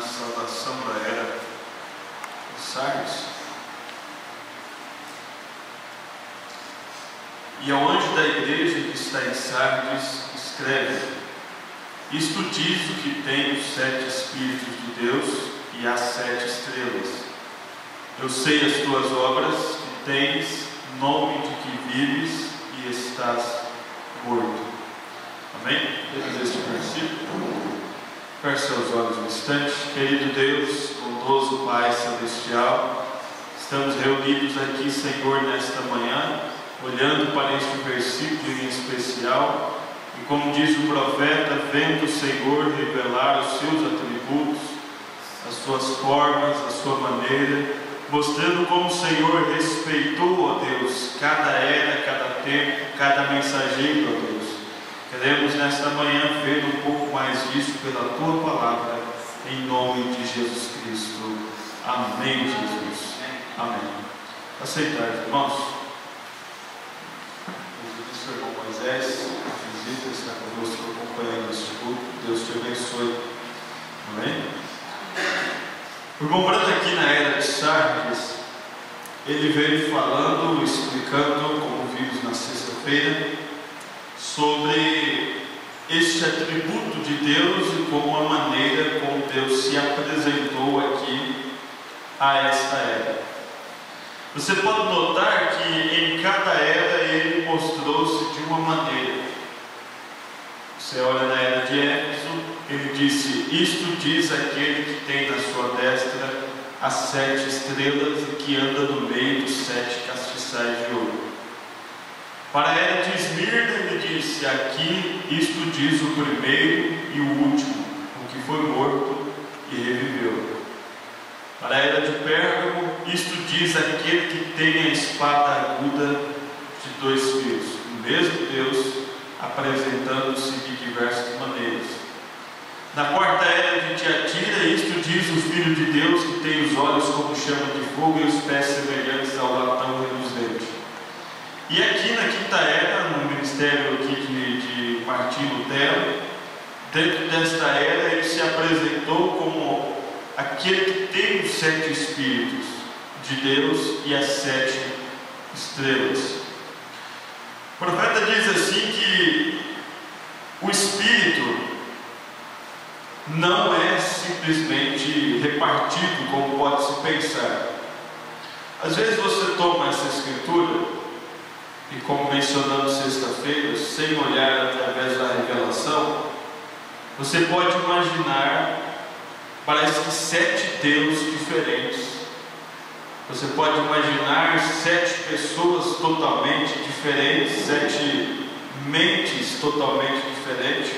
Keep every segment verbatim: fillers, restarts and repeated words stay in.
na salvação da era de Sardes. E aonde da igreja que está em Sardes escreve: isto diz o que tem os sete Espíritos de Deus e as sete estrelas. Eu sei as tuas obras, que tens nome de que vives e estás morto. Amém? Depois deste versículo, feche seus olhos um instante. Querido Deus, bondoso Pai Celestial, estamos reunidos aqui, Senhor, nesta manhã, olhando para este versículo em especial. E como diz o profeta, vendo o Senhor revelar os seus atributos, as suas formas, a sua maneira, mostrando como o Senhor respeitou, ó Deus, cada era, cada tempo, cada mensageiro, ó Deus. Queremos nesta manhã ver um pouco mais disso pela Tua Palavra, em nome de Jesus Cristo. Amém, Jesus. Amém. Aceitar, irmãos. O irmão Moisés, visita, está conosco acompanhando este culto. Deus te abençoe. Amém? O irmão Branham, aqui na era de Sardes, ele veio falando, explicando, como vimos na sexta-feira, sobre este atributo de Deus e como a maneira como Deus se apresentou aqui a esta era. Você pode notar que em cada era ele mostrou-se de uma maneira. Você olha na era de Éfeso, ele disse: isto diz aquele que tem na sua destra as sete estrelas e que anda no meio dos sete castiçais de ouro. Para a era de Esmirna, ele disse: aqui isto diz o primeiro e o último, o que foi morto e reviveu. Para a era de Pérgamo, isto diz aquele que tem a espada aguda de dois fios. O mesmo Deus apresentando-se de diversas maneiras. Na quarta era de Tiatira, isto diz o Filho de Deus que tem os olhos como chama de fogo e os pés semelhantes ao latão reluzente. E aqui na quinta era, no ministério aqui de, de Martin Lutero, dentro desta era ele se apresentou como aquele que tem os sete Espíritos de Deus e as sete estrelas. O profeta diz assim que o Espírito não é simplesmente repartido como pode-se pensar. Às vezes você toma essa escritura e, como mencionamos sexta-feira, sem olhar através da revelação, você pode imaginar, parece que sete Deus diferentes. Você pode imaginar sete pessoas totalmente diferentes, sete mentes totalmente diferentes.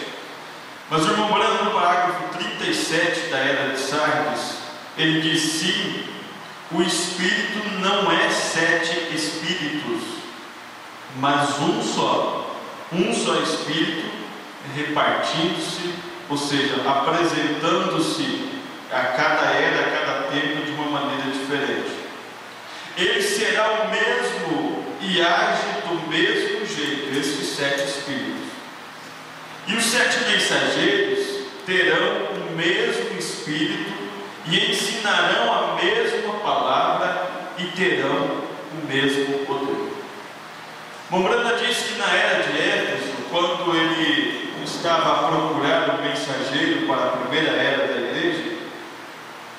Mas o irmão Branham, no parágrafo trinta e sete da era de Sardes, ele diz: sim, o Espírito não é sete Espíritos, mas um só, um só Espírito, repartindo-se, ou seja, apresentando-se a cada era, a cada tempo, de uma maneira diferente. Ele será o mesmo e age do mesmo jeito, esses sete Espíritos. E os sete mensageiros terão o mesmo Espírito e ensinarão a mesma palavra e terão o mesmo poder. Mombrana diz que na era de Éfeso, quando ele estava a procurar um mensageiro para a primeira era da igreja,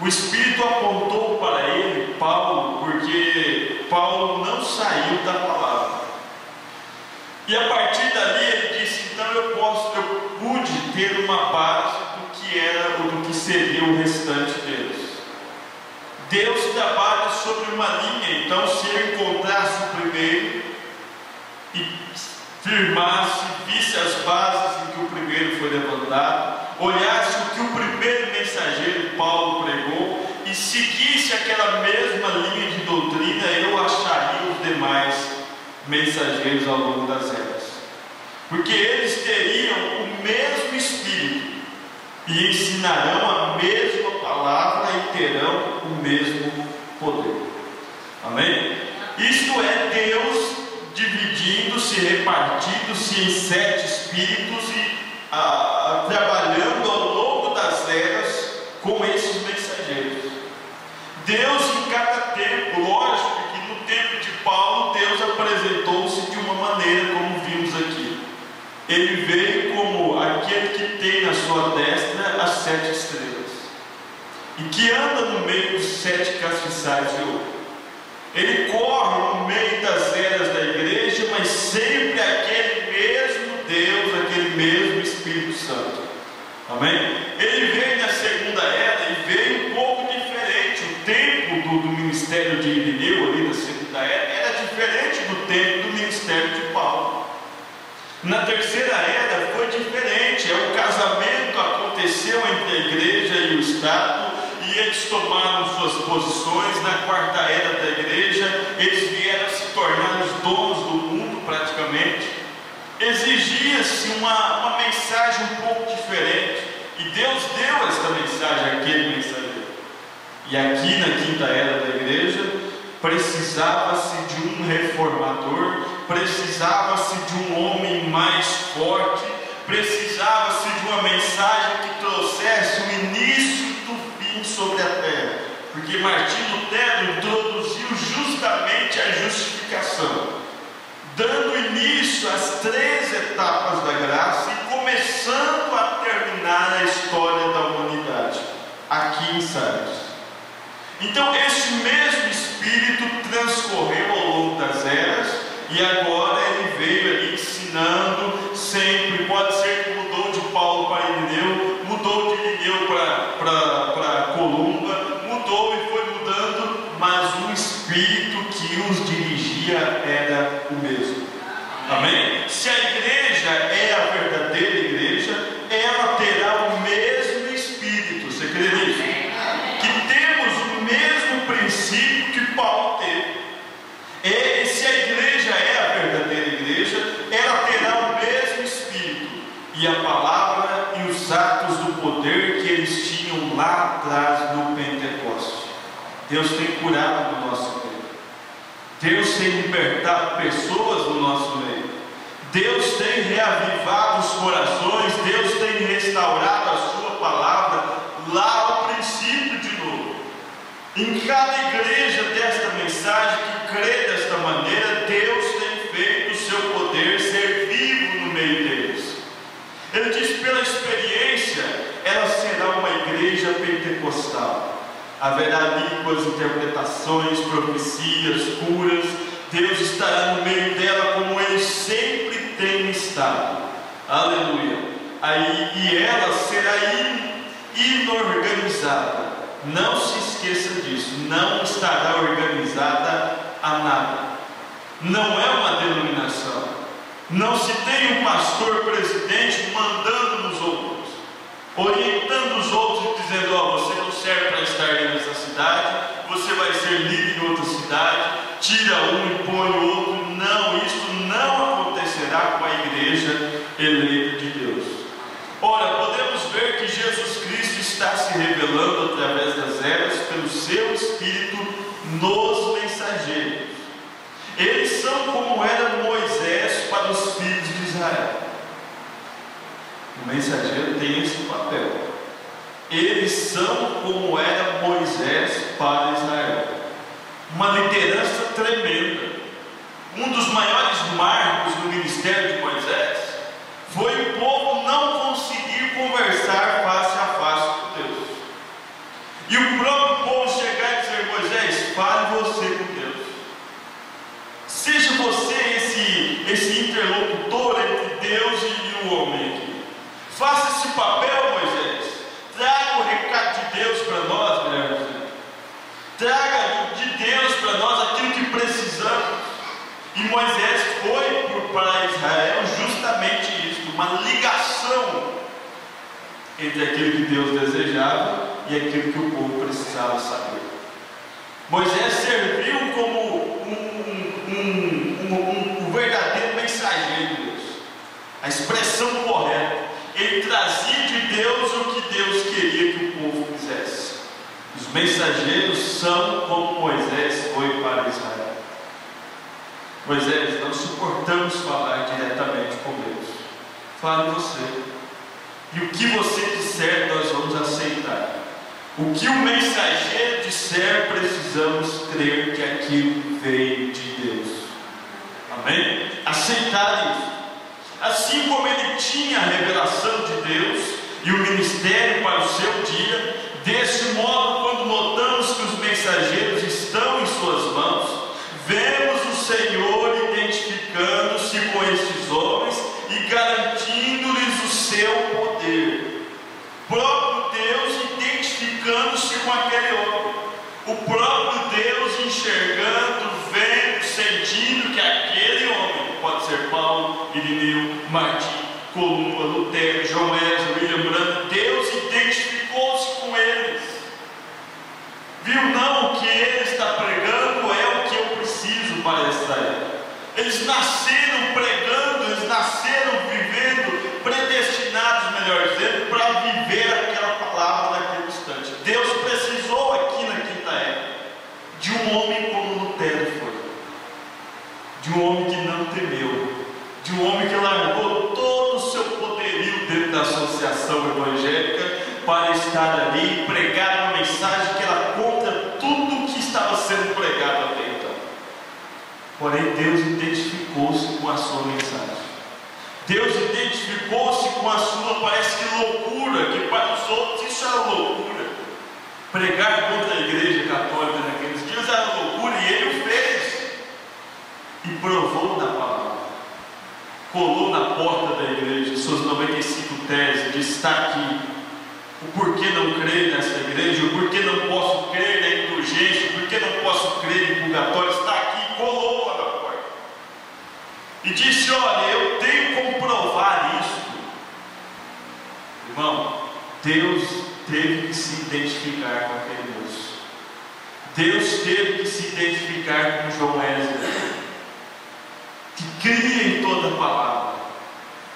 o Espírito apontou para ele Paulo, porque Paulo não saiu da palavra. E a partir dali ele disse: então eu posso, eu pude ter uma base do que era ou do que seria o restante deles. Deus trabalha sobre uma linha, então se ele encontrasse o primeiro e firmasse, visse as bases em que o primeiro foi levantado, olhasse o que o primeiro mensageiro Paulo pregou e seguisse aquela mesma linha de doutrina, eu acharia os demais mensageiros ao longo das eras, porque eles teriam o mesmo Espírito e ensinarão a mesma palavra e terão o mesmo poder. Amém? Isto é Deus dividindo-se, repartindo-se em sete Espíritos e ah, trabalhando ao longo das eras com esses mensageiros. Deus, em cada tempo, lógico que no tempo de Paulo, Deus apresentou-se de uma maneira, como vimos aqui. Ele veio como aquele que tem na sua destra as sete estrelas, e que anda no meio dos sete castiçais de ouro. Ele corre no meio das eras da igreja, mas sempre aquele mesmo Deus, aquele mesmo Espírito Santo. Amém? Ele veio na segunda era e veio um pouco diferente. O tempo do, do ministério de Irineu, ali na segunda era, era diferente do tempo do ministério de Paulo. Na terceira era foi diferente. O casamento aconteceu entre a igreja e o Estado, e eles tomaram suas posições. Na quarta era da igreja, eles vieram se tornar os donos do mundo, praticamente. Exigia-se uma, uma mensagem um pouco diferente, e Deus deu esta mensagem àquele mensageiro. E aqui na quinta era da igreja, precisava-se de um reformador, precisava-se de um homem mais forte, precisava-se de uma mensagem que trouxesse o início sobre a terra, porque Martin Lutero introduziu justamente a justificação, dando início às três etapas da graça e começando a terminar a história da humanidade, aqui em Sardes. Então, esse mesmo Espírito transcorreu ao longo das eras, e agora ele veio ali ensinando sempre. Pode ser que mudou de Paulo para Irineu, mudou de Irineu para Coluna, mudou e foi mudando, mas o Espírito que os dirigia era o mesmo. Amém? Se a igreja é a verdadeira igreja, ela terá o mesmo Espírito. Você crê nisso? Que temos o mesmo princípio que Paulo teve. E se a igreja é a verdadeira igreja, ela terá o mesmo Espírito, e a palavra e os atos do poder que eles tinham lá atrás do Pentecostes. Deus tem curado no nosso meio, Deus tem libertado pessoas no nosso meio, Deus tem reavivado os corações, Deus tem restaurado a sua palavra lá ao princípio de novo. Em cada igreja desta mensagem que crê desta maneira, Deus tem feito o seu poder ser vivo no meio deles. Ele diz: pela experiência, ela será uma igreja pentecostal. Haverá línguas, interpretações, profecias, curas. Deus estará no meio dela como Ele sempre tem estado. Aleluia. Aí, e ela será inorganizada. Não se esqueça disso. Não estará organizada a nada. Não é uma denominação. Não se tem um pastor presidente mandando nos outros, orientando os outros e dizendo: ó, oh, você não serve para estar nessa cidade, você vai ser líder em outra cidade, tira um e põe o outro. Não, isso não acontecerá com a igreja eleita de Deus. Ora, podemos ver que Jesus Cristo está se revelando através das eras pelo seu Espírito nos mensageiros. Eles são como era Moisés para os filhos de Israel. O mensageiro tem esse papel. Eles são como era Moisés para Israel. Uma liderança tremenda. Um dos maiores marcos do ministério de Moisés foi o povo não conseguir conversar face a face com Deus. E o próprio povo chegar e dizer: Moisés, fale você com Deus. Seja você esse, esse interlocutor entre Deus e o homem aqui. Faça esse papel, Moisés. Traga o recado de Deus para nós, mulher. Traga de Deus para nós aquilo que precisamos. E Moisés foi para Israel justamente isso, uma ligação entre aquilo que Deus desejava e aquilo que o povo precisava saber. Moisés serviu como um Um, um, um, um verdadeiro mensageiro de Deus, a expressão correta. Ele trazia de Deus o que Deus queria que o povo fizesse. Os mensageiros são como Moisés foi para Israel. Moisés, não suportamos falar diretamente com Deus. Fale você, e o que você disser nós vamos aceitar. O que o mensageiro disser, precisamos crer que aquilo veio de Deus. Amém? Aceitar isso. Assim como ele tinha a revelação de Deus e o ministério para o seu dia, desse modo, quando notamos que os mensageiros estão em suas mãos, vemos o Senhor identificando-se com esses homens e garantindo-lhes o seu poder. O próprio Deus identificando-se com aquele homem. O próprio Deus enxergando, vendo, sentindo que aquele homem pode ser Paulo, Irineu, Martin, Coluna, Lutero, João Wesley, William Branham. Deus identificou-se com eles. Viu, não, o que ele está pregando é o que eu preciso para esta época. Eles nasceram pregando, eles nasceram vivendo, predestinados, melhor dizendo, para viver aquela palavra naquele instante. Deus precisou aqui na quinta época de um homem como Lutero foi, de um homem que não temeu, de um homem que largou todo o seu poderio dentro da associação evangélica para estar ali e pregar uma mensagem que era contra tudo o que estava sendo pregado até então. Porém, Deus identificou-se com a sua mensagem. Deus identificou-se com a sua, parece que loucura, que para os outros isso era loucura. Pregar contra a igreja católica naqueles dias era loucura e ele o fez. E provou na palavra. Colou na porta da igreja suas noventa e cinco teses, disse: está aqui. O porquê não crer nessa igreja, o porquê não posso crer na indulgência, o porquê não posso crer em purgatório, está aqui, colou na porta. E disse: olha, eu tenho como provar isso. Irmão, Deus teve que se identificar com aquele moço. Deus teve que se identificar com João Wesley, que cria em toda a palavra,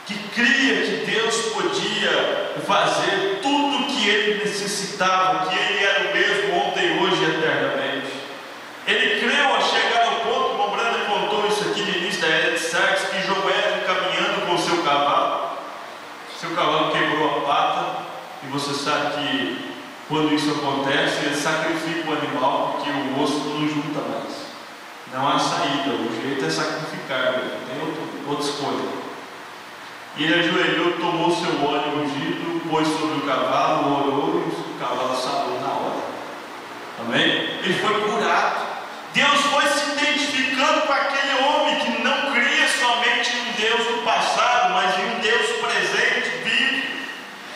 que cria que Deus podia fazer tudo o que ele necessitava, que ele era o mesmo ontem, hoje e eternamente. Ele creu a chegar ao ponto, como Branham contou isso aqui no início da era de Sardes, que João Wesley, caminhando com seu cavalo, seu cavalo quebrou a pata, e você sabe que quando isso acontece, ele sacrifica o animal, porque o osso não junta mais. Não há saída, o jeito é sacrificar, não tem outro, outra escolha. E ele ajoelhou, tomou seu óleo ungido, pôs sobre o cavalo, orou e o cavalo sarou na hora. Amém? Ele foi curado. Deus foi se identificando com aquele homem que não cria somente em Deus do passado, mas em um Deus presente, vivo.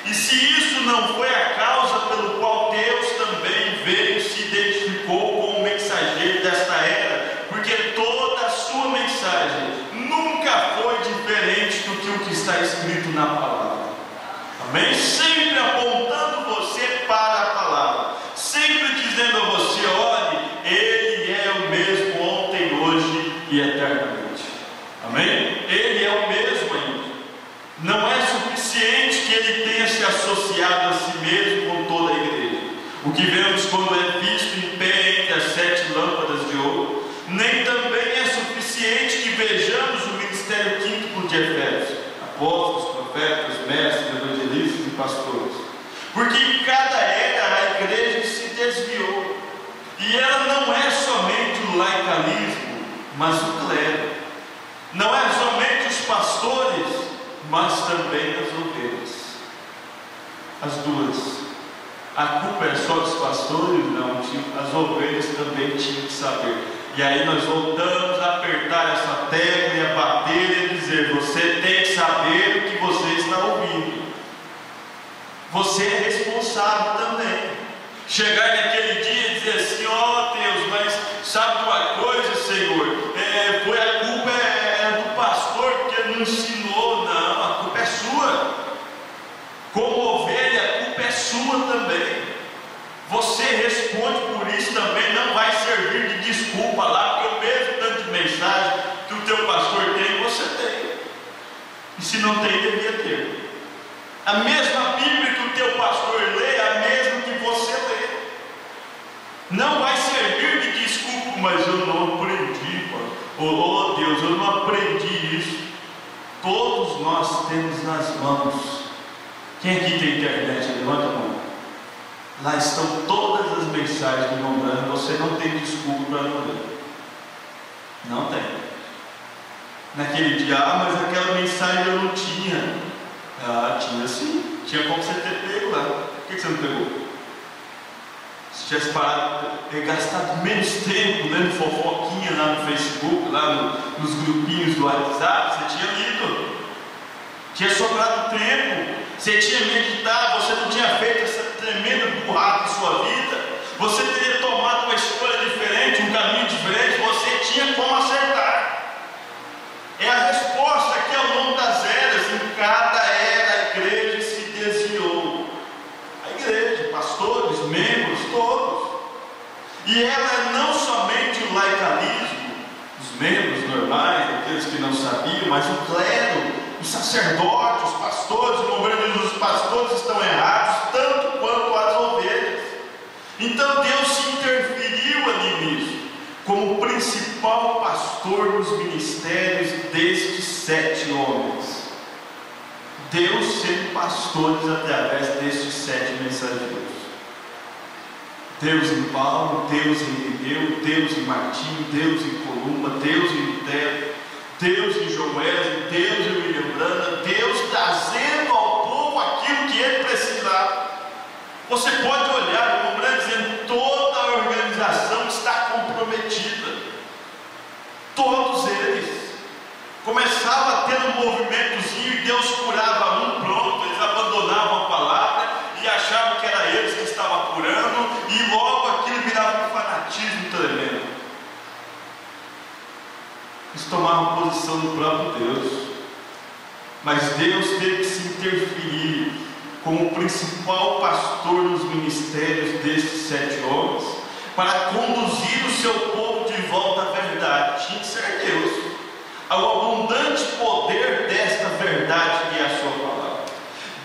E se isso não foi a causa pelo qual Deus também veio e se identificou com o mensageiro desta era, porque toda a sua mensagem nunca foi diferente do que o que está escrito na palavra. Amém? Sempre apontando você para a palavra, sempre dizendo a você: olhe, ele é o mesmo ontem, hoje e eternamente. Amém? Ele é o mesmo ainda. Não é suficiente que ele tenha se associado a si mesmo com toda a igreja, o que vemos quando é visto em pé entre as sete lâmpadas de ouro. Nem também é suficiente que vejamos o ministério quíntuple de Efésios, apóstolos, profetas, mestres, evangelistas e pastores. Porque em cada era a igreja se desviou. E ela não é somente o laicalismo, mas o clero. Não é somente os pastores, mas também as ovelhas. As duas. A culpa é só dos pastores? Não, as ovelhas também tinham que saber. E aí nós voltamos a apertar essa tecla e a bater e dizer: você tem que saber o que você está ouvindo. Você é responsável também. Chegar naquele dia e dizer assim: ó Deus, mas sabe uma coisa, Senhor? É, foi a culpa é, é do pastor que não ensinou. Não, a culpa é sua. Como ovelha, a culpa é sua também. Você responde por isso também, não vai servir de desculpa lá, porque o mesmo tanto de mensagem que o teu pastor tem, você tem. E se não tem, devia ter. A mesma Bíblia que o teu pastor lê é a mesma que você lê. Não vai servir de desculpa, mas eu não aprendi, pô. Oh, oh Deus, eu não aprendi isso. Todos nós temos nas mãos. Quem aqui tem internet? Levanta a mão. Lá estão todas as mensagens de William Branham. Você não tem desculpa para não ler. Não tem. Naquele dia, ah, mas aquela mensagem eu não tinha. Ah, tinha sim. Tinha como você ter pego lá. Por que você não pegou? Se tivesse parado, ter gastado menos tempo lendo fofoquinha lá no Facebook, lá no, nos grupinhos do WhatsApp, você tinha lido. Tinha sobrado tempo. Você tinha meditado, você não tinha feito essa tremenda burrada na sua vida, você teria tomado uma escolha diferente, um caminho diferente, você tinha como acertar. É a resposta que ao longo das eras, em cada era, a igreja se desviou. A igreja, pastores, membros, todos. E ela não somente o laicalismo, os membros normais, aqueles que não sabiam, mas o clero, os sacerdotes, os pastores, o governo dos pastores estão errados, tanto quanto as ovelhas. Então Deus se interferiu ali nisso, como principal pastor dos ministérios destes sete homens. Deus sendo pastores através destes sete mensageiros. Deus em Paulo, Deus em Irineu, Deus em Martim, Deus em Coluna, Deus em Lutero, Deus em João Wesley, Deus em William Branham, Deus trazendo ao povo aquilo que ele precisava. Você pode olhar, William Branham dizendo, toda a organização está comprometida. Todos eles. Começava a ter um movimentozinho e Deus curava um, pronto, eles abandonavam a palavra e achavam que era eles que estavam curando e logo aquilo virava um fanatismo tremendo. Eles tomaram posição do próprio Deus, mas Deus teve que se interferir como principal pastor nos ministérios destes sete homens para conduzir o seu povo de volta à verdade. Tinha que ser Deus, ao abundante poder desta verdade que é a sua palavra.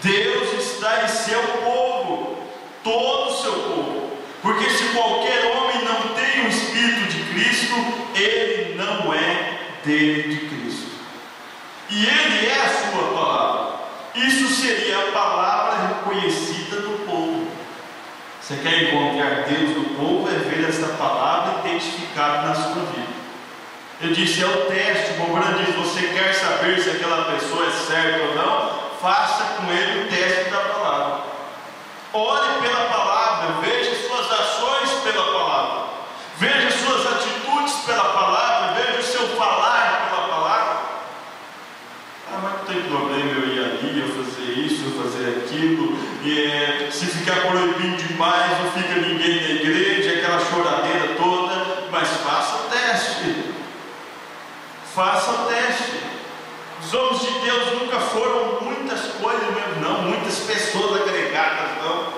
Deus está em seu povo, todo o seu povo, porque se qualquer homem não tem o Espírito de Cristo, ele não é dele de Cristo, e ele é a sua palavra. Isso seria a palavra reconhecida do povo. Você quer encontrar Deus do povo? É ver essa palavra identificada na sua vida. Eu disse, é o teste. O Branham diz, você quer saber se aquela pessoa é certa ou não? Faça com ele o teste da palavra. Ore pela palavra, veja suas ações pela palavra, veja suas atitudes pela palavra, veja o seu falar pela palavra. Ah, mas não tem problema eu ir ali, eu fazer isso, eu fazer aquilo, e é, se ficar proibindo demais, não fica ninguém na igreja, aquela choradeira toda. Mas faça o teste. Faça o teste. Os homens de Deus nunca foram muitas coisas mesmo, não, muitas pessoas agregadas, não.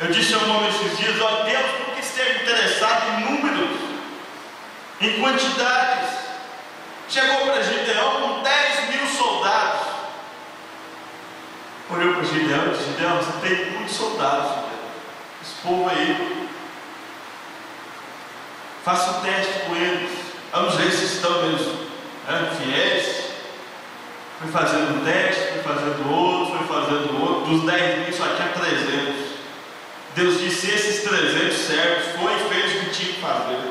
Eu disse a um homem esses dias, ó, Deus nunca esteve interessado em números, em quantidades. Chegou para Gideão com dez mil soldados. Olhou para Gideão e disse, Gideão, você tem muitos soldados, esse povo aí. Faça um teste com eles. Vamos ver se estão mesmo, né, fiéis. Foi fazendo um teste, foi fazendo outro, foi fazendo outro. Dos dez mil só tinha trezentos. Deus disse, esses trezentos servos, foi e fez o que tinha que fazer.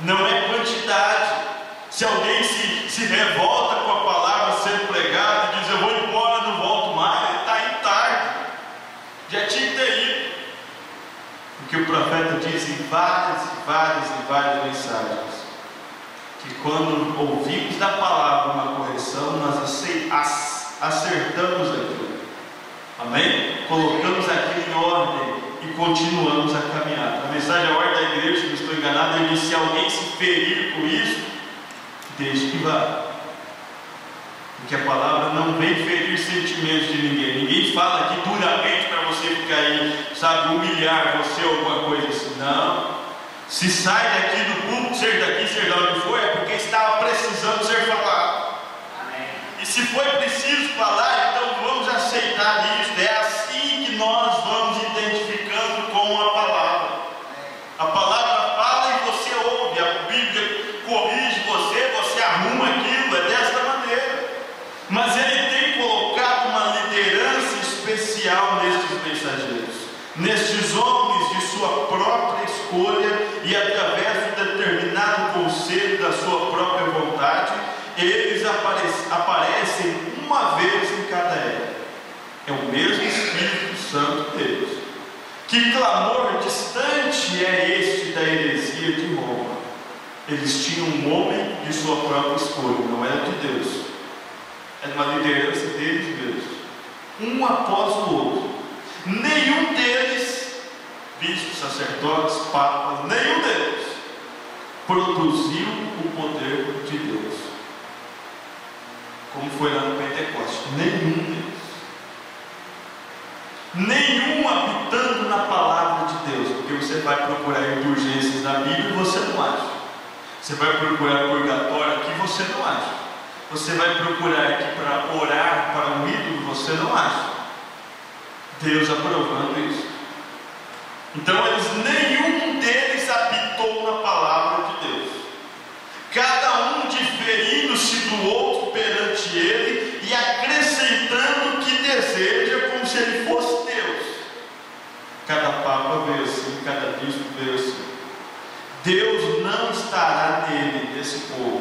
Não é quantidade. Se alguém se, se revolta com a palavra sendo pregada e diz, eu vou embora, não volto mais, ele está indo tarde. Já tinha que ter ido. O que o profeta diz em várias e várias e várias mensagens, que quando ouvimos da palavra uma correção, nós acertamos aquilo. Amém? Colocamos aquilo em ordem e continuamos a caminhar. A mensagem à ordem da igreja, se não estou enganado, é que se alguém se ferir com isso, deixe que vá. Porque a palavra não vem ferir sentimentos de ninguém. Ninguém fala aqui duramente para você ficar aí, sabe, humilhar você ou alguma coisa assim. Não. Se sai daqui do culto, ser daqui, ser de onde for, é porque estava precisando ser falado. Amém. E se foi preciso falar, então vamos aceitar isso. É assim que nós vamos identificando com a palavra. A palavra fala e você ouve. A Bíblia corrige você, você arruma aquilo, é desta maneira. Mas ele tem colocado uma liderança especial nesses mensageiros. nestes homens de sua própria escolha e através do determinado conselho da sua própria vontade, eles aparecem uma vez em cada época. É o mesmo Espírito Santo deles. Que clamor distante é este da heresia de Roma? Eles tinham um homem de sua própria escolha, não era de Deus, era uma liderança deles mesmos, um após o outro. Nenhum deles, bispos, sacerdotes, papas, nenhum deles produziu o poder de Deus, como foi lá no Pentecostes. Nenhum deles, nenhum habitando na palavra de Deus, porque você vai procurar indulgências na Bíblia e você não acha. Você vai procurar purgatório aqui, você não acha. Você vai procurar aqui para orar para um ídolo, você não acha. Deus aprovando isso. Então eles, nenhum deles habitou na palavra de Deus, cada um diferindo-se do outro perante ele e acrescentando o que deseja, como se ele fosse Deus. Cada papa veio assim, cada bispo veio assim. Deus não estará nele, nesse povo,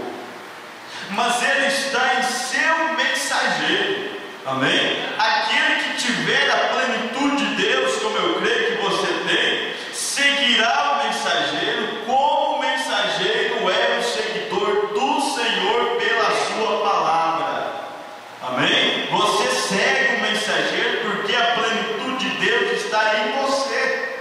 mas ele está em seu mensageiro. Amém? Aquele que tiver a plenitude de Deus, como eu creio que você tem, seguirá o mensageiro, como o mensageiro é o seguidor do Senhor pela sua palavra. Amém? Você segue o mensageiro porque a plenitude de Deus está em você.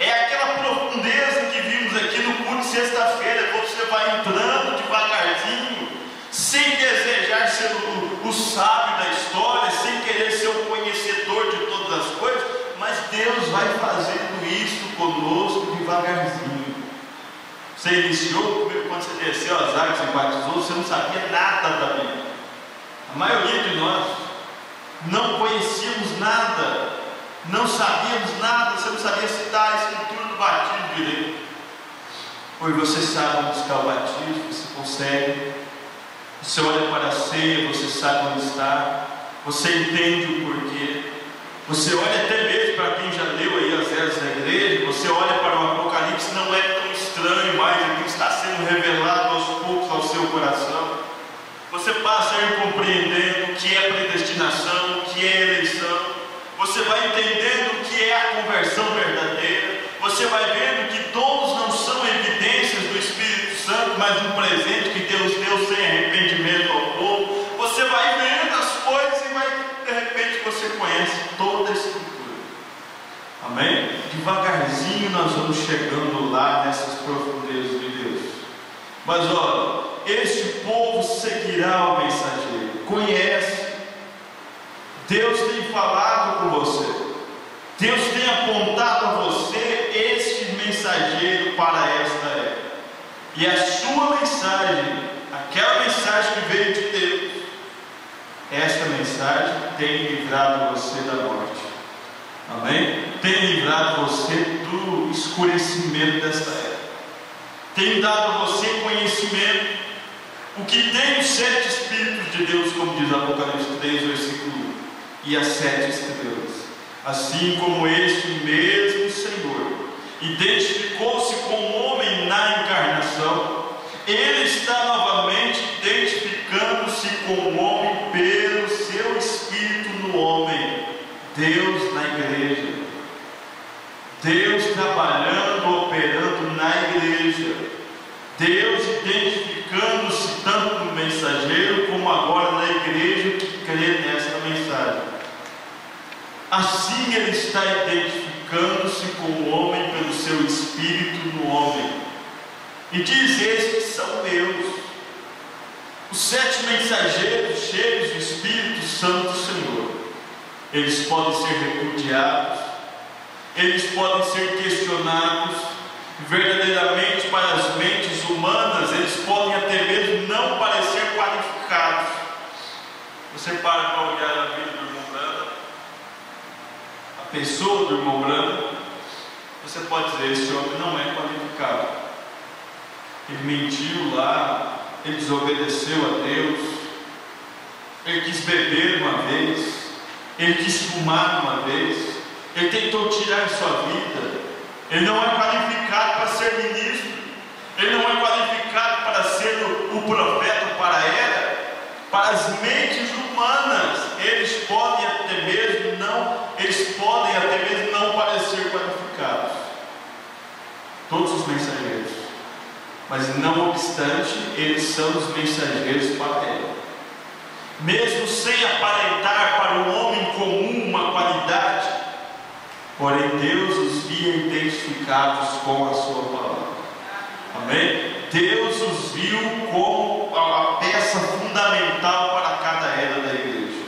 É aquela profundeza que vimos aqui no culto de sexta-feira. Você vai entrando devagarzinho, sem desejar ser o, o sábio da história, sem querer ser o conhecedor de todas as coisas, mas Deus vai fazendo isso conosco devagarzinho. Você iniciou, quando você desceu as águas e batizou, você não sabia nada da Bíblia. A maioria de nós não conhecíamos nada, não sabíamos nada. Você não sabia citar a escritura do batismo direito. Pois você sabe onde está o batismo, você consegue. Você olha para a ceia, você sabe onde está, você entende o porquê. Você olha até mesmo para quem já leu aí as eras da igreja, você olha para o Apocalipse, não é tão estranho mais o que está sendo revelado aos poucos ao seu coração. Você passa a ir compreendendo o que é predestinação, o que é eleição. Você vai entendendo o que é a conversão verdadeira. Você vai vendo que dons não são evidências do Espírito Santo, mas um presente que Deus deu sem arrependimento ao povo. Você vai vendo as coisas e vai, de repente você conhece toda a Escritura. Amém? Devagarzinho nós vamos chegando lá nessas profundezas de Deus. Mas olha, este povo seguirá o mensageiro. Conhece. Deus tem falado com você. Deus tem apontado a você este mensageiro para esta época. E a sua mensagem, aquela mensagem que veio de Deus, esta mensagem tem livrado você da morte. Amém? Tem livrado você do escurecimento desta época. Tem dado a você conhecimento. O que tem os sete Espíritos de Deus, como diz Apocalipse três, versículo um, e as sete estrelas. Assim como este mesmo Senhor identificou-se com o homem na encarnação, Ele está novamente identificando-se com o homem pelo seu Espírito no homem. Deus na igreja, Deus trabalhando, operando na igreja, Deus identificando-se tanto no mensageiro como agora na igreja que crê nesta mensagem. Assim Ele está identificando-se com o homem pelo seu Espírito no homem. E diz: estes são meus, os sete mensageiros cheios do Espírito Santo do Senhor. Eles podem ser repudiados, eles podem ser questionados. Verdadeiramente, para as mentes humanas, eles podem até mesmo não parecer qualificados. Você para para olhar a vida do pessoa do irmão Branham, você pode dizer: esse homem não é qualificado, ele mentiu lá, ele desobedeceu a Deus, ele quis beber uma vez, ele quis fumar uma vez, ele tentou tirar de sua vida. Ele não é qualificado para ser ministro, ele não é qualificado para ser o, o profeta para a era. Para as mentes humanas, eles podem até mesmo não, eles podem até mesmo não parecer qualificados, todos os mensageiros, mas não obstante, eles são os mensageiros para a era. Mesmo sem aparentar para o homem comum uma qualidade, porém Deus os via identificados com a sua palavra. Amém? Deus os viu como a peça fundamental para cada era da igreja.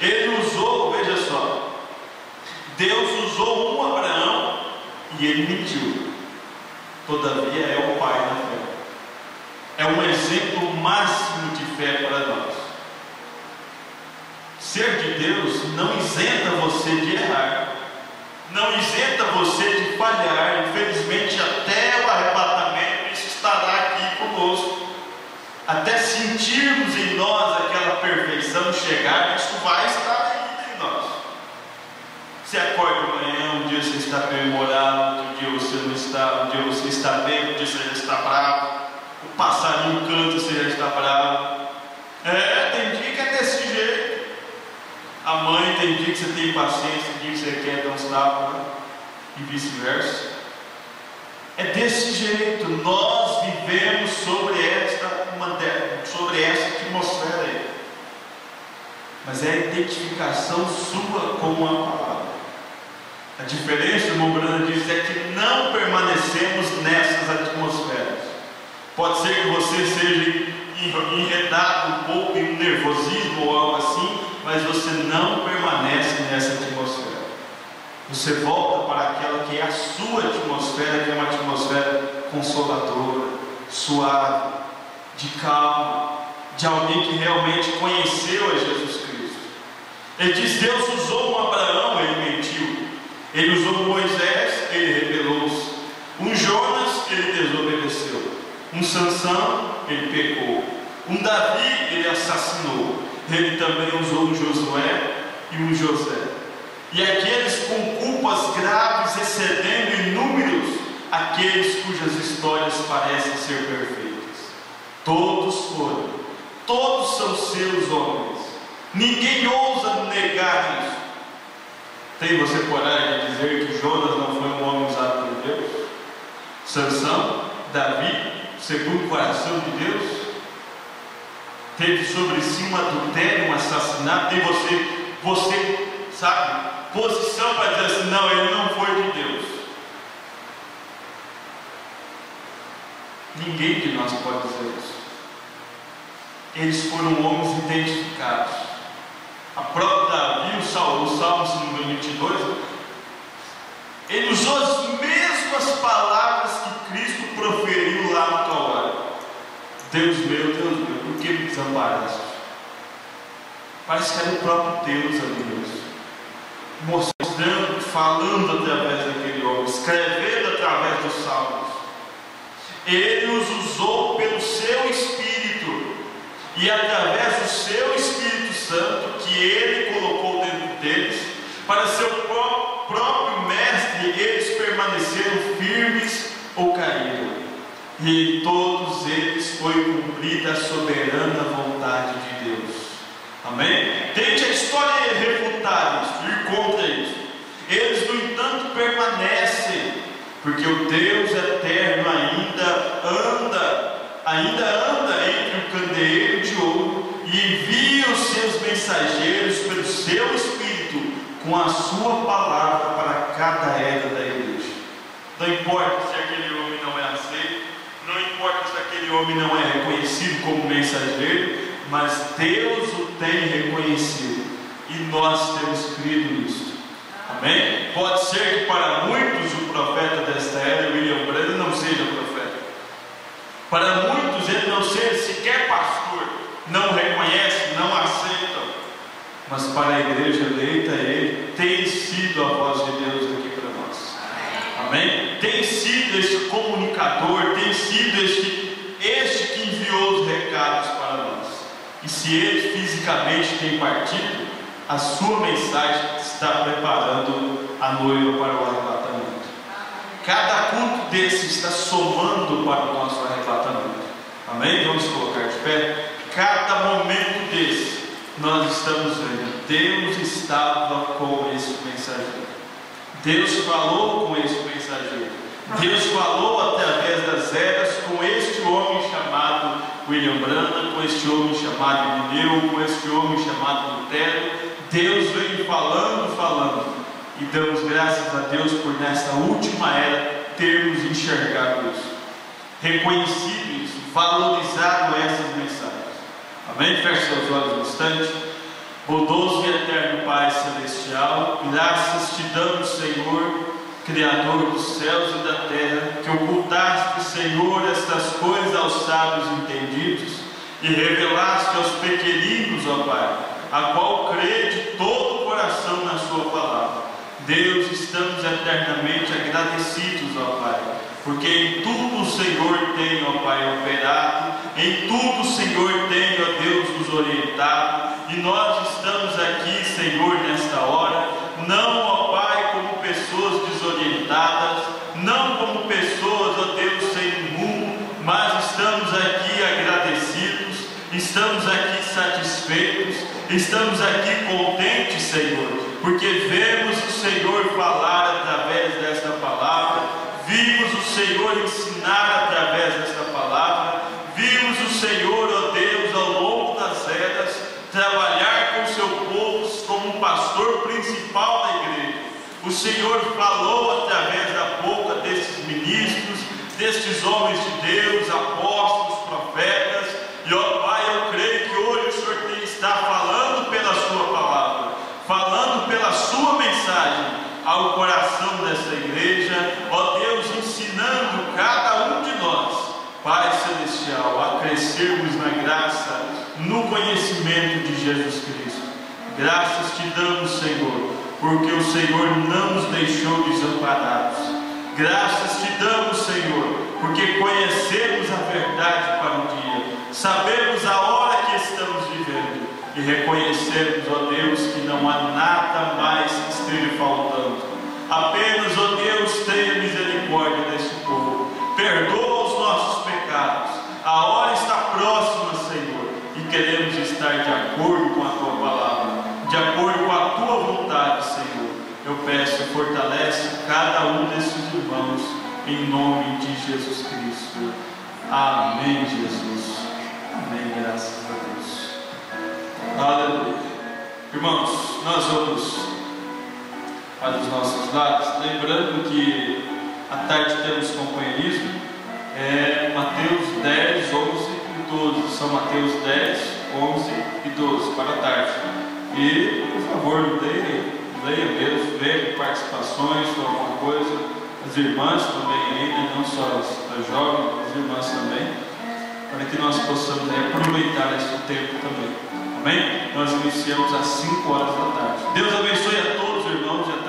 Ele usou, veja só, Deus usou um Abraão e ele mentiu. Todavia é o pai da fé. É um exemplo máximo de fé para nós. Ser de Deus não isenta você de errar, não isenta você de falhar. Infelizmente até o arrebatamento isso estará aqui conosco, até sentirmos em nós aquela perfeição chegar, isso vai estar ainda em nós. Você acorda amanhã, um dia você está bem-humorado, outro dia você não está, um dia você está bem, outro dia você já está bravo, o passarinho canta, você já está bravo. É, tem dia que é desse jeito. A mãe tem dia que você tem paciência, tem dia que você quer dar um tapa, né? E vice-versa. É desse jeito, nós vivemos sobre esta, uma, sobre esta atmosfera aí. Mas é a identificação sua com a palavra. A diferença, o irmão Branham diz, é que não permanecemos nessas atmosferas. Pode ser que você seja enredado um pouco em um nervosismo ou algo assim, mas você não permanece nessa atmosfera. Você volta para aquela que é a sua atmosfera, que é uma atmosfera consoladora, suave, de calma, de alguém que realmente conheceu a Jesus Cristo. Ele diz, Deus usou um Abraão, ele mentiu. Ele usou Moisés, ele rebelou-se. Um Jonas, ele desobedeceu. Um Sansão, ele pecou. Um Davi, ele assassinou. Ele também usou um Josué e um José. E aqueles com culpas graves, excedendo em números aqueles cujas histórias parecem ser perfeitas. Todos foram, todos são seus homens. Ninguém ousa negar isso. Tem você coragem de dizer que Jonas não foi um homem usado por Deus? Sansão, Davi, segundo o coração de Deus, teve sobre si um adultério, um assassinato, e você, você, sabe, posição para dizer assim, não, ele não foi de Deus. Ninguém de nós pode dizer isso. Eles foram homens identificados. A própria Davi, o Salmo, se não me engano, vinte e dois, ele usou as mesmas palavras que Cristo proferiu lá na Torá. Deus meu, Deus meu, por que me desamparaste? Parece que era o próprio Deus ali mesmo, mostrando, falando através daquele homem, escrevendo através dos salmos. Ele os usou pelo seu Espírito, e através do seu Espírito Santo, que ele colocou dentro deles, para seu próprio mestre, eles permaneceram firmes ou caíram. E em todos eles foi cumprida a soberana vontade de Deus. Amém? Tente a história refutar isso, ir contra isso. Eles, no entanto, permanecem, porque o Deus eterno ainda anda, ainda anda entre o candeeiro de ouro e envia os seus mensageiros pelo seu Espírito com a sua palavra para cada era da igreja. Não importa se aquele homem não é aceito, não importa se aquele homem não é reconhecido como mensageiro, mas Deus o tem reconhecido e nós temos crido nisso. Amém? Pode ser que para muitos o profeta desta era, William Branham, não seja profeta. Para muitos ele não seja sequer pastor, não reconhece, não aceita. Mas para a igreja eleita ele tem sido a voz de Deus aqui para nós. Amém? Tem sido esse comunicador, tem sido este, este que enviou os recados para nós. E se ele fisicamente tem partido, a sua mensagem está preparando a a noiva para o arrebatamento. Cada culto desses está somando para o nosso arrebatamento. Amém? Vamos colocar de pé. Cada momento desse nós estamos vendo. Deus estava com esse mensageiro. Deus falou com esse mensageiro. Deus falou através das eras com este homem chamado William Branham, com este homem chamado Irineu, com este homem chamado Lutero. Deus vem falando, falando. E damos graças a Deus por nesta última era termos enxergado isso, reconhecido isso, valorizado essas mensagens. Amém? Feche seus olhos um instante. Bondoso e eterno Pai Celestial, graças te damos, Senhor, Criador dos céus e da terra, que ocultaste, Senhor, estas coisas aos sábios entendidos e revelaste aos pequeninos, ó Pai, a qual crê de todo o coração na sua palavra. Deus, estamos eternamente agradecidos, ó Pai, porque em tudo o Senhor tem, ó Pai, operado, em tudo o Senhor tem, ó Deus, nos orientado, e nós estamos aqui, Senhor, nesta hora, não, ó Pai, como pessoas desorientadas, não como pessoas, ó Deus, sem rumo, mas estamos aqui agradecidos, estamos aqui satisfeitos, estamos aqui contentes, Senhor, porque vemos o Senhor falar através desta palavra, vimos o Senhor ensinar através desta palavra, vimos o Senhor, ó Deus, ao longo das eras, trabalhar com o seu povo como pastor principal da igreja. O Senhor falou através da boca desses ministros, destes homens de Deus, apóstolos, profetas, e ó Pai, eu creio que hoje o Senhor está falando pela sua palavra, falando pela sua mensagem ao coração dessa igreja, ó Deus, ensinando cada um de nós, Pai Celestial, a crescermos na graça, no conhecimento de Jesus Cristo. Graças te damos, Senhor, porque o Senhor não nos deixou desamparados. Graças te damos, Senhor, porque conhecemos a verdade para o dia, sabemos a hora que estamos vivendo, e reconhecemos, ó Deus, que não há nada mais que esteja faltando. Apenas, ó Deus, tenha misericórdia deste povo. Perdoa os nossos pecados. A hora está próxima, Senhor, e queremos estar de acordo com a Tua palavra, de acordo com a Tua vontade, Senhor. Eu peço, fortalece cada um desses irmãos, em nome de Jesus Cristo. Amém, Jesus. Amém, graças a Deus. Aleluia. Irmãos, nós vamos para os nossos lados, lembrando que à tarde temos companheirismo, é Mateus dez, onze e doze, são Mateus dez, onze e doze, para a tarde. E, por favor, leia Deus, leia participações ou alguma coisa, as irmãs também ainda, não só as jovens, as irmãs também, para que nós possamos é, aproveitar esse tempo também. Amém? Nós iniciamos às cinco horas da tarde. Deus abençoe a todos, irmãos.